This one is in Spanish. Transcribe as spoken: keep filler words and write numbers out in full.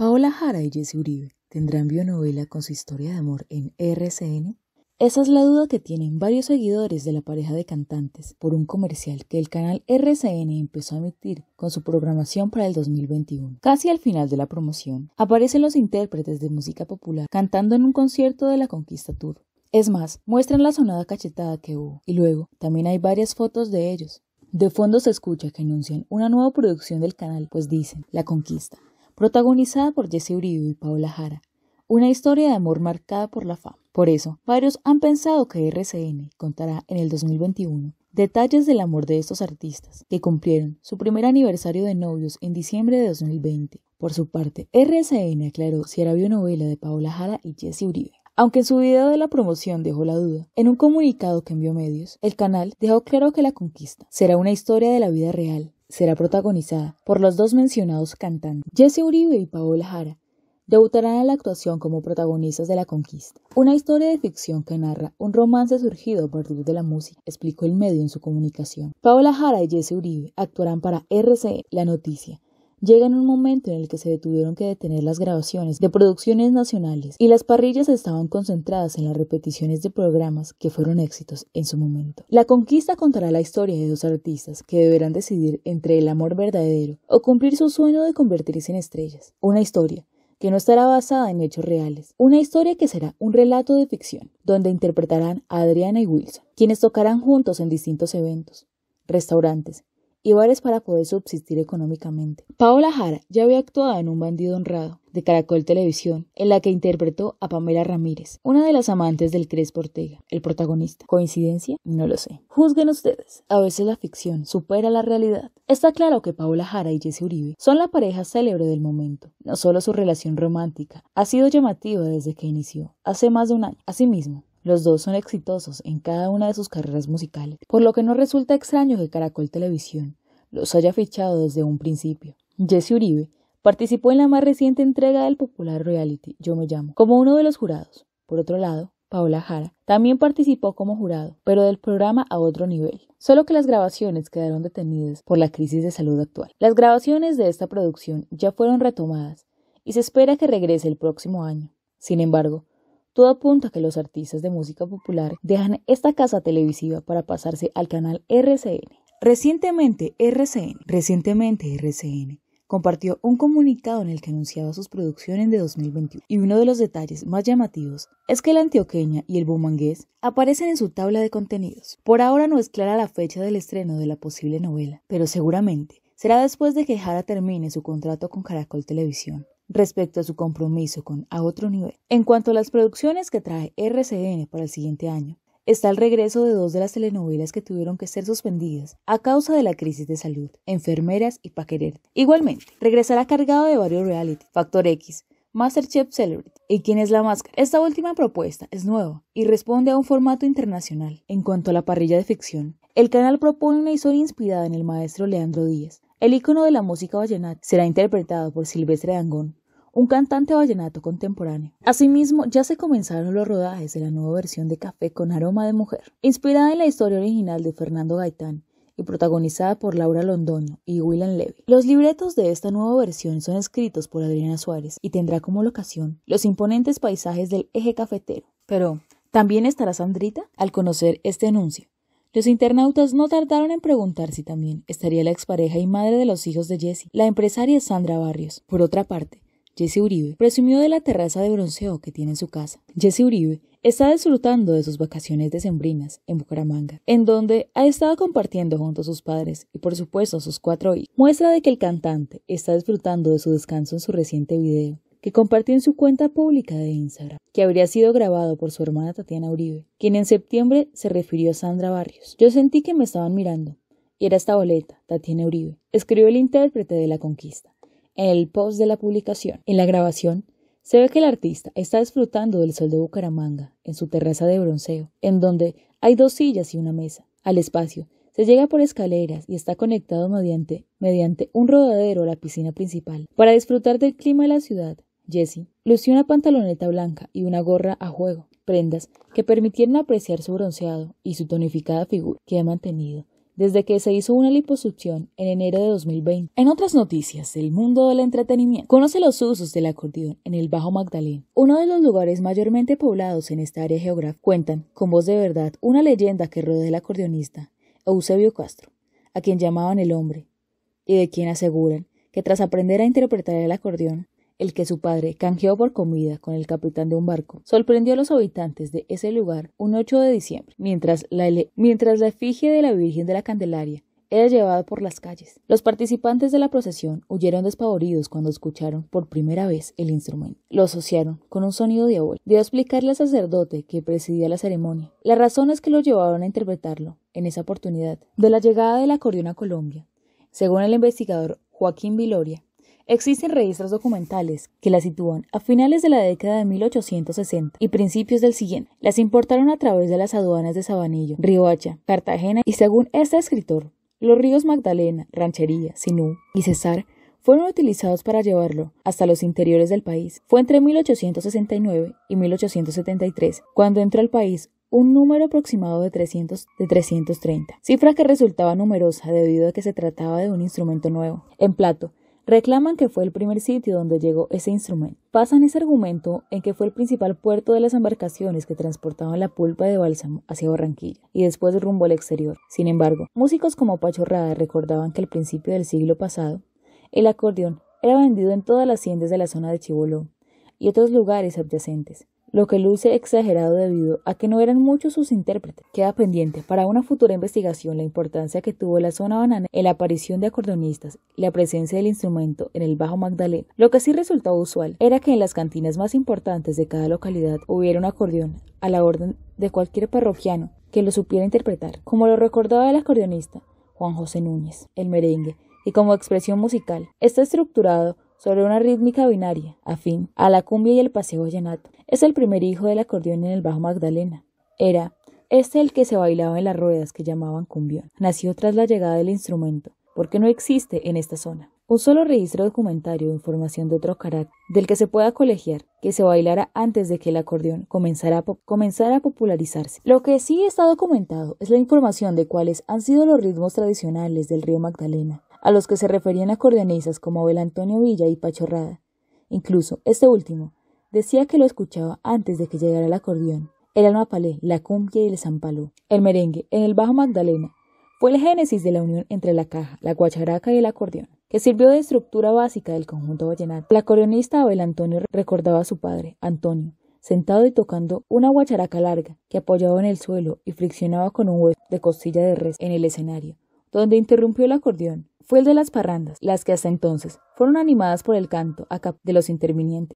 Paola Jara y Jessi Uribe tendrán bionovela con su historia de amor en R C N. Esa es la duda que tienen varios seguidores de la pareja de cantantes por un comercial que el canal R C N empezó a emitir con su programación para el dos mil veintiuno. Casi al final de la promoción, aparecen los intérpretes de música popular cantando en un concierto de La Conquista Tour. Es más, muestran la sonada cachetada que hubo, y luego también hay varias fotos de ellos. De fondo se escucha que anuncian una nueva producción del canal, pues dicen, La Conquista, protagonizada por Jessi Uribe y Paola Jara. Una historia de amor marcada por la fama. Por eso, varios han pensado que R C N contará en el dos mil veintiuno detalles del amor de estos artistas, que cumplieron su primer aniversario de novios en diciembre de dos mil veinte. Por su parte, R C N aclaró si era bionovela de Paola Jara y Jessi Uribe. Aunque en su video de la promoción dejó la duda, en un comunicado que envió medios, el canal dejó claro que La Conquista será una historia de la vida real, será protagonizada por los dos mencionados cantantes, Jessi Uribe y Paola Jara. Debutarán en la actuación como protagonistas de La Conquista, una historia de ficción que narra un romance surgido a partir de la música, explicó el medio en su comunicación. Paola Jara y Jessi Uribe actuarán para R C N. La noticia llega en un momento en el que se tuvieron que detener las grabaciones de producciones nacionales y las parrillas estaban concentradas en las repeticiones de programas que fueron éxitos en su momento. La Conquista contará la historia de dos artistas que deberán decidir entre el amor verdadero o cumplir su sueño de convertirse en estrellas. Una historia que no estará basada en hechos reales, una historia que será un relato de ficción, donde interpretarán a Adriana y Wilson, quienes tocarán juntos en distintos eventos, restaurantes y bares para poder subsistir económicamente. Paola Jara ya había actuado en Un bandido honrado, de Caracol Televisión, en la que interpretó a Pamela Ramírez, una de las amantes del Crespo Ortega, el protagonista. ¿Coincidencia? No lo sé. Juzguen ustedes. A veces la ficción supera la realidad. Está claro que Paola Jara y Jessi Uribe son la pareja célebre del momento. No solo su relación romántica ha sido llamativa desde que inició, hace más de un año. Asimismo, los dos son exitosos en cada una de sus carreras musicales, por lo que no resulta extraño que Caracol Televisión los haya fichado desde un principio. Jessi Uribe participó en la más reciente entrega del popular reality Yo me llamo, como uno de los jurados. Por otro lado, Paola Jara también participó como jurado, pero del programa A Otro Nivel, solo que las grabaciones quedaron detenidas por la crisis de salud actual. Las grabaciones de esta producción ya fueron retomadas y se espera que regrese el próximo año. Sin embargo, todo apunta a que los artistas de música popular dejan esta casa televisiva para pasarse al canal R C N. Recientemente RCN, recientemente RCN compartió un comunicado en el que anunciaba sus producciones de dos mil veintiuno. Y uno de los detalles más llamativos es que la antioqueña y el bumangués aparecen en su tabla de contenidos. Por ahora no es clara la fecha del estreno de la posible novela, pero seguramente será después de que Jara termine su contrato con Caracol Televisión. Respecto a su compromiso con A Otro Nivel, en cuanto a las producciones que trae R C N para el siguiente año, está el regreso de dos de las telenovelas que tuvieron que ser suspendidas a causa de la crisis de salud, Enfermeras y Pa' Quererte. Igualmente, regresará cargado de varios reality, Factor X, Masterchef Celebrity y ¿Quién es la máscara? Esta última propuesta es nueva y responde a un formato internacional. En cuanto a la parrilla de ficción, el canal propone una historia inspirada en el maestro Leandro Díaz. El ícono de la música vallenata será interpretado por Silvestre Dangón, un cantante vallenato contemporáneo. Asimismo, ya se comenzaron los rodajes de la nueva versión de Café con Aroma de Mujer, inspirada en la historia original de Fernando Gaitán y protagonizada por Laura Londoño y William Levy. Los libretos de esta nueva versión son escritos por Adriana Suárez y tendrá como locación los imponentes paisajes del eje cafetero. Pero, ¿también estará Sandrita? Al conocer este anuncio, los internautas no tardaron en preguntar si también estaría la expareja y madre de los hijos de Jessi, la empresaria Sandra Barrios. Por otra parte, Jessi Uribe presumió de la terraza de bronceo que tiene en su casa. Jessi Uribe está disfrutando de sus vacaciones decembrinas en Bucaramanga, en donde ha estado compartiendo junto a sus padres y por supuesto sus cuatro hijos. Muestra de que el cantante está disfrutando de su descanso en su reciente video que compartió en su cuenta pública de Instagram, que habría sido grabado por su hermana Tatiana Uribe, quien en septiembre se refirió a Sandra Barrios. Yo sentí que me estaban mirando, y era esta boleta, Tatiana Uribe, escribió el intérprete de La Conquista en el post de la publicación. En la grabación, se ve que el artista está disfrutando del sol de Bucaramanga, en su terraza de bronceo, en donde hay dos sillas y una mesa. Al espacio se llega por escaleras y está conectado mediante, mediante un rodadero a la piscina principal. Para disfrutar del clima de la ciudad, Jessi lució una pantaloneta blanca y una gorra a juego, prendas que permitieron apreciar su bronceado y su tonificada figura que ha mantenido desde que se hizo una liposucción en enero de dos mil veinte. En otras noticias del mundo del entretenimiento, conoce los usos del acordeón en el Bajo Magdalena, uno de los lugares mayormente poblados en esta área geográfica. Cuentan, con voz de verdad, una leyenda que rodea al acordeonista Eusebio Castro, a quien llamaban el hombre, y de quien aseguran que tras aprender a interpretar el acordeón, el que su padre canjeó por comida con el capitán de un barco, sorprendió a los habitantes de ese lugar un ocho de diciembre, mientras la, mientras la efigie de la Virgen de la Candelaria era llevada por las calles. Los participantes de la procesión huyeron despavoridos cuando escucharon por primera vez el instrumento. Lo asociaron con un sonido diabólico. Dio a explicarle al sacerdote que presidía la ceremonia las razones que lo llevaron a interpretarlo en esa oportunidad. De la llegada del acordeón a Colombia, según el investigador Joaquín Viloria, existen registros documentales que la sitúan a finales de la década de mil ochocientos sesenta y principios del siguiente. Las importaron a través de las aduanas de Sabanillo, Rioacha, Cartagena y, según este escritor, los ríos Magdalena, Ranchería, Sinú y César fueron utilizados para llevarlo hasta los interiores del país. Fue entre mil ochocientos sesenta y nueve y mil ochocientos setenta y tres cuando entró al país un número aproximado de trescientos de trescientos treinta, cifra que resultaba numerosa debido a que se trataba de un instrumento nuevo. En Plato, reclaman que fue el primer sitio donde llegó ese instrumento. Pasan ese argumento en que fue el principal puerto de las embarcaciones que transportaban la pulpa de bálsamo hacia Barranquilla y después rumbo al exterior. Sin embargo, músicos como Pacho Rada recordaban que al principio del siglo pasado, el acordeón era vendido en todas las tiendas de la zona de Chiboló y otros lugares adyacentes, lo que luce exagerado debido a que no eran muchos sus intérpretes. Queda pendiente para una futura investigación la importancia que tuvo la zona banana en la aparición de acordeonistas y la presencia del instrumento en el Bajo Magdalena. Lo que sí resultó usual era que en las cantinas más importantes de cada localidad hubiera un acordeón a la orden de cualquier parroquiano que lo supiera interpretar, como lo recordaba el acordeonista Juan José Núñez. El merengue, y como expresión musical, está estructurado sobre una rítmica binaria, afín a la cumbia y el paseo vallenato. Es el primer hijo del acordeón en el Bajo Magdalena. Era este el que se bailaba en las ruedas que llamaban cumbión. Nació tras la llegada del instrumento, porque no existe en esta zona un solo registro documentario o información de otro carácter del que se pueda colegiar que se bailara antes de que el acordeón comenzara a, po comenzara a popularizarse. Lo que sí está documentado es la información de cuáles han sido los ritmos tradicionales del río Magdalena, a los que se referían acordeonistas como Abel Antonio Villa y Pacho Rada. Incluso este último decía que lo escuchaba antes de que llegara el acordeón. El almapalé, la cumbia y el zampalú. El merengue, en el Bajo Magdalena, fue el génesis de la unión entre la caja, la guacharaca y el acordeón, que sirvió de estructura básica del conjunto vallenato. El acordeonista Abel Antonio recordaba a su padre, Antonio, sentado y tocando una guacharaca larga que apoyaba en el suelo y friccionaba con un hueso de costilla de res en el escenario, donde interrumpió el acordeón. Fue el de las parrandas, las que hasta entonces fueron animadas por el canto a cap de los intervinientes.